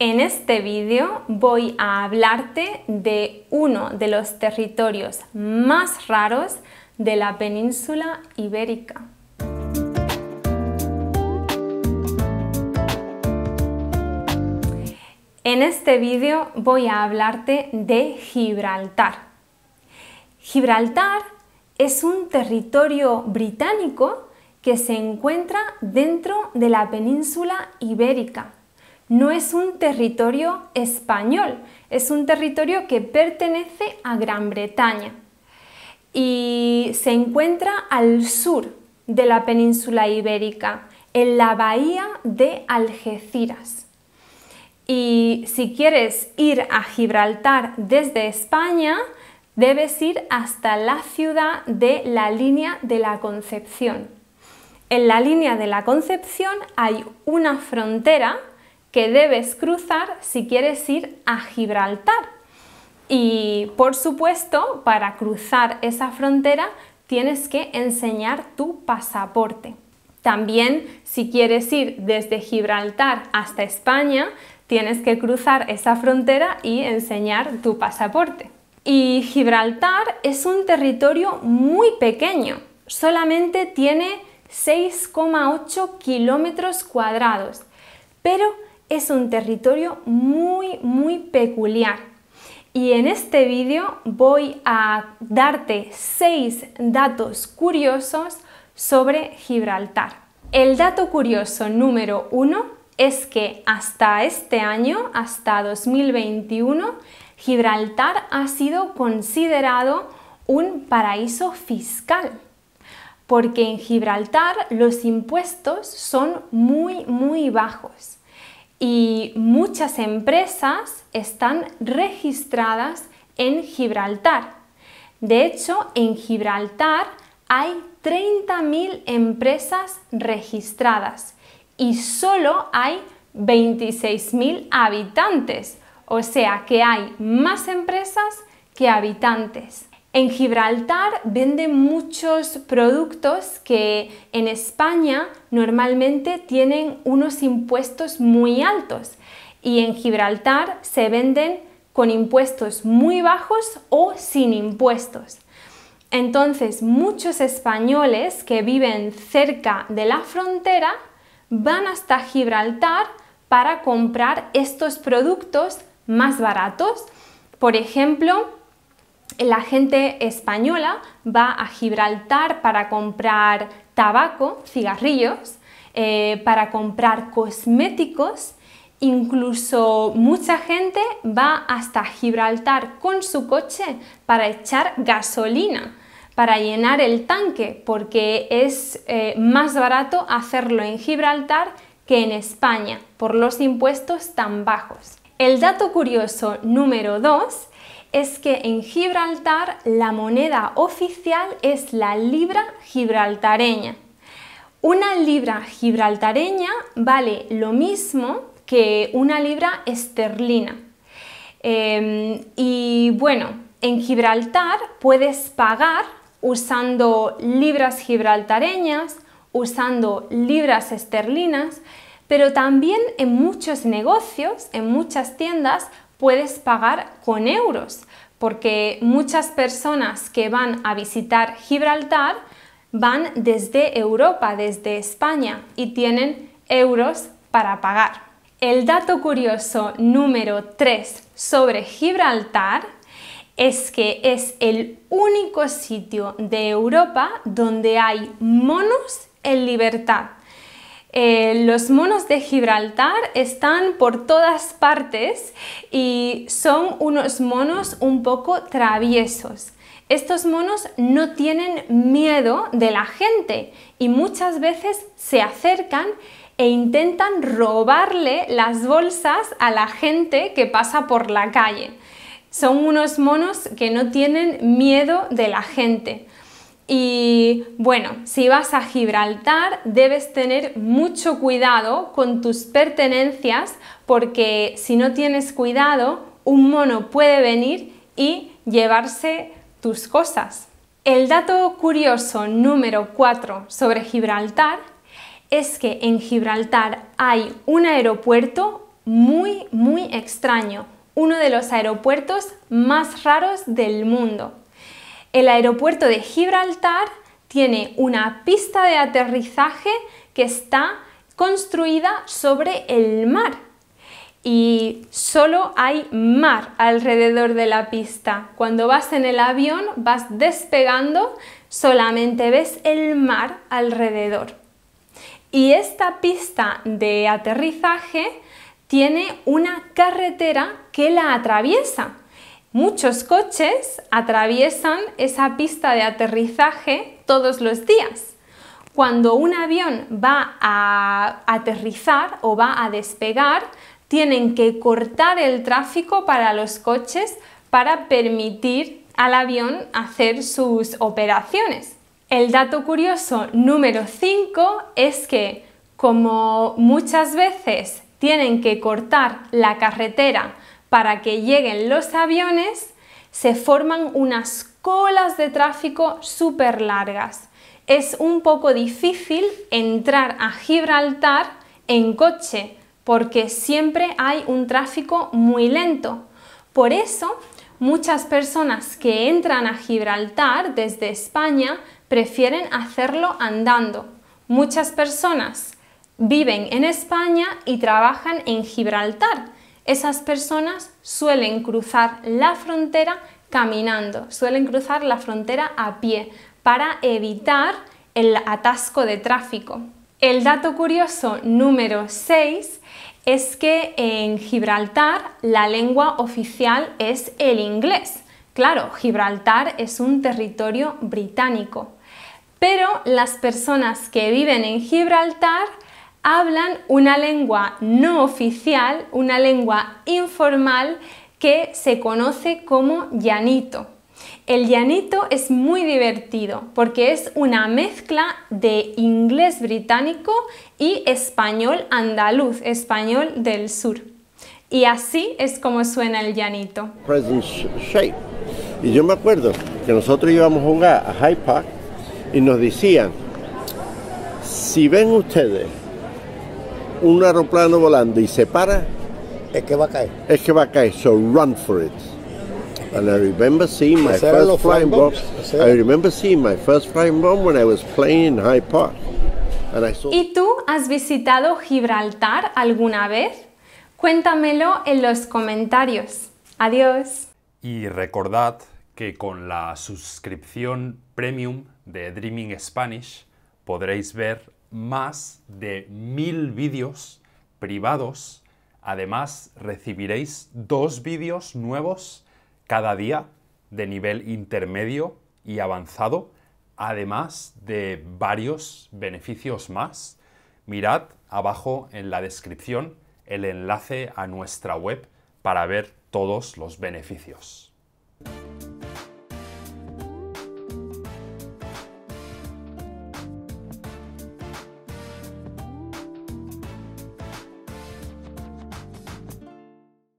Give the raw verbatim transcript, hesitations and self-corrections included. En este vídeo voy a hablarte de uno de los territorios más raros de la península ibérica. En este vídeo voy a hablarte de Gibraltar. Gibraltar es un territorio británico que se encuentra dentro de la península ibérica. No es un territorio español, es un territorio que pertenece a Gran Bretaña y se encuentra al sur de la península ibérica, en la bahía de Algeciras. Y si quieres ir a Gibraltar desde España, debes ir hasta la ciudad de la Línea de la Concepción. En la Línea de la Concepción hay una frontera que debes cruzar si quieres ir a Gibraltar. Y, por supuesto, para cruzar esa frontera tienes que enseñar tu pasaporte. También, si quieres ir desde Gibraltar hasta España, tienes que cruzar esa frontera y enseñar tu pasaporte. Y Gibraltar es un territorio muy pequeño, solamente tiene seis coma ocho kilómetros cuadrados, pero es un territorio muy, muy peculiar. Y en este vídeo voy a darte seis datos curiosos sobre Gibraltar. El dato curioso número uno es que hasta este año, hasta dos mil veintiuno, Gibraltar ha sido considerado un paraíso fiscal, porque en Gibraltar los impuestos son muy, muy bajos. Y muchas empresas están registradas en Gibraltar. De hecho, en Gibraltar hay treinta mil empresas registradas y solo hay veintiséis mil habitantes, o sea que hay más empresas que habitantes. En Gibraltar venden muchos productos que en España normalmente tienen unos impuestos muy altos, y en Gibraltar se venden con impuestos muy bajos o sin impuestos. Entonces, muchos españoles que viven cerca de la frontera van hasta Gibraltar para comprar estos productos más baratos. Por ejemplo, la gente española va a Gibraltar para comprar tabaco, cigarrillos, eh, para comprar cosméticos. Incluso mucha gente va hasta Gibraltar con su coche para echar gasolina, para llenar el tanque, porque es eh, más barato hacerlo en Gibraltar que en España, por los impuestos tan bajos. El dato curioso número dos es que en Gibraltar la moneda oficial es la libra gibraltareña. Una libra gibraltareña vale lo mismo que una libra esterlina. Eh, y bueno, en Gibraltar puedes pagar usando libras gibraltareñas, usando libras esterlinas, pero también en muchos negocios, en muchas tiendas, puedes pagar con euros, porque muchas personas que van a visitar Gibraltar van desde Europa, desde España, y tienen euros para pagar. El dato curioso número tres sobre Gibraltar es que es el único sitio de Europa donde hay monos en libertad. Eh, los monos de Gibraltar están por todas partes y son unos monos un poco traviesos. Estos monos no tienen miedo de la gente y muchas veces se acercan e intentan robarle las bolsas a la gente que pasa por la calle. Son unos monos que no tienen miedo de la gente. Y bueno, si vas a Gibraltar debes tener mucho cuidado con tus pertenencias, porque si no tienes cuidado, un mono puede venir y llevarse tus cosas. El dato curioso número cuatro sobre Gibraltar es que en Gibraltar hay un aeropuerto muy, muy extraño, uno de los aeropuertos más raros del mundo. El aeropuerto de Gibraltar tiene una pista de aterrizaje que está construida sobre el mar y solo hay mar alrededor de la pista. Cuando vas en el avión, vas despegando, solamente ves el mar alrededor. Y esta pista de aterrizaje tiene una carretera que la atraviesa. Muchos coches atraviesan esa pista de aterrizaje todos los días. Cuando un avión va a aterrizar o va a despegar, tienen que cortar el tráfico para los coches para permitir al avión hacer sus operaciones. El dato curioso número cinco es que, como muchas veces tienen que cortar la carretera para que lleguen los aviones, se forman unas colas de tráfico súper largas. Es un poco difícil entrar a Gibraltar en coche porque siempre hay un tráfico muy lento. Por eso, muchas personas que entran a Gibraltar desde España prefieren hacerlo andando. Muchas personas viven en España y trabajan en Gibraltar. Esas personas suelen cruzar la frontera caminando, suelen cruzar la frontera a pie para evitar el atasco de tráfico. El dato curioso número seis es que en Gibraltar la lengua oficial es el inglés. Claro, Gibraltar es un territorio británico, pero las personas que viven en Gibraltar hablan una lengua no oficial, una lengua informal que se conoce como llanito. El llanito es muy divertido porque es una mezcla de inglés británico y español andaluz, español del sur. Y así es como suena el llanito. Y yo me acuerdo que nosotros íbamos a jugar a Hyde Park y nos decían, si ven ustedes un aeroplano volando y se para, es que va a caer. Es que va a caer, so run for it. And I remember seeing my first flying bomb. I remember seeing my first flying bomb when I was playing in Hyde Park. And I saw... ¿Y tú has visitado Gibraltar alguna vez? Cuéntamelo en los comentarios. Adiós. Y recordad que con la suscripción premium de Dreaming Spanish podréis ver más de mil vídeos privados. Además, recibiréis dos vídeos nuevos cada día de nivel intermedio y avanzado, además de varios beneficios más. Mirad abajo en la descripción el enlace a nuestra web para ver todos los beneficios.